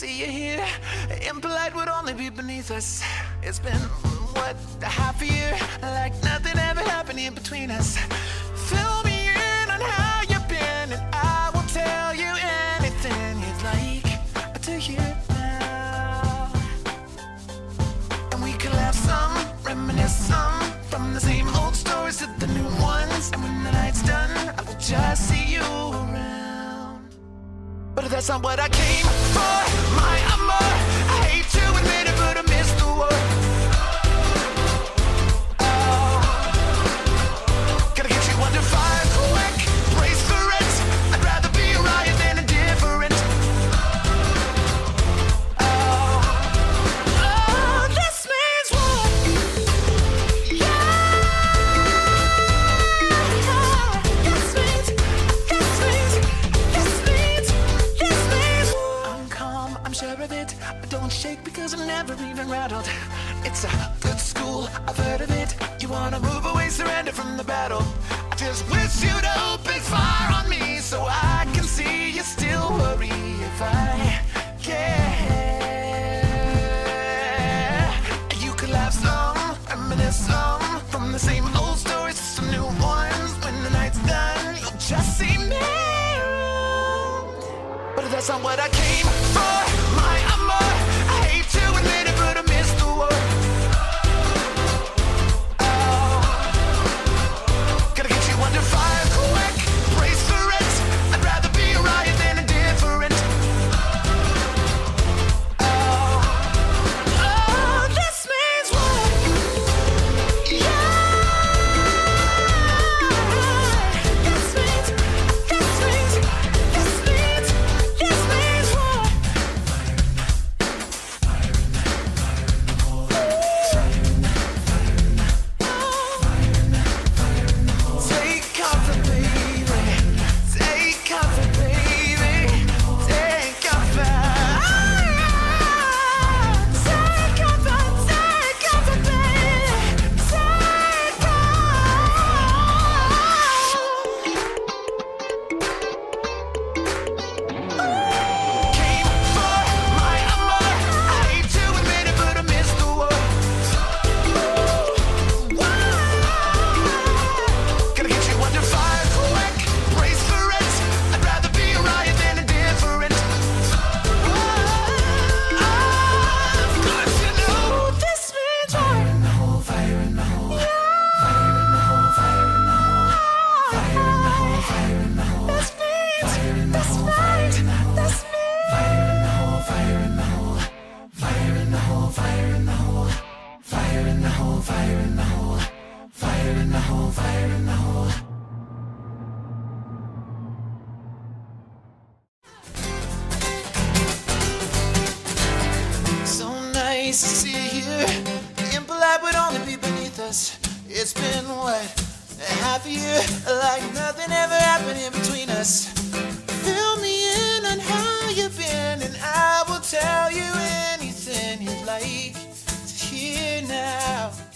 see you here. Impolite would only be beneath us. It's been, what, a half a year? Like nothing ever happened in between us. Fill me in on how you've been, and I will tell you anything you'd like to hear now. And we could laugh some, reminisce some, from the same old stories to the new ones. And when the night's done, I will just see you around. But if that's not what I came for, my amor, I hate to admit it, but I miss the war. Oh, gotta get you under fire quick, brace for it. I'd rather be a riot than indifferent. Oh, oh, this means war. Yeah, this means war. I'm calm, I'm sure of it. I don't shake because I'm never even rattled. It's a good school, I've heard of it. You wanna move away, surrender from the battle. I just wish you'd open fire on me, so I can see you still worry if I care. You could laugh some, reminisce some, from the same old stories to some new ones. When the night's done, you'll just see me around. But if that's not what I came for, my amor, I hate to admit it, but I miss the war. It's been, what, a half a year? Like nothing ever happened in between us. Fill me in on how you've been, and I will tell you anything you'd like to hear now.